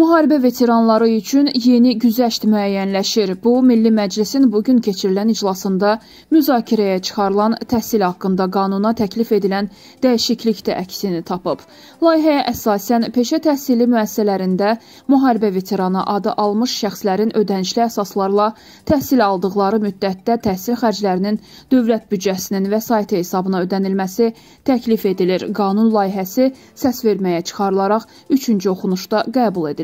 Müharibə veteranları üçün yeni güzəşt müəyyənləşir. Bu, Milli Məclisin bugün keçirilən iclasında müzakirəyə çıxarılan təhsil haqqında qanuna təklif edilən dəyişiklik də əksini tapıb. Layihəyə əsasən peşə təhsili müəssisələrində müharibə veteranı adı almış şəxslərin ödənişli əsaslarla təhsil aldıqları müddətdə təhsil xərclərinin dövlət büdcəsinin vəsait hesabına ödənilməsi təklif edilir. Qanun layihəsi səs verməyə çıxarılaraq 3-cü oxunuşda qəbul edilib.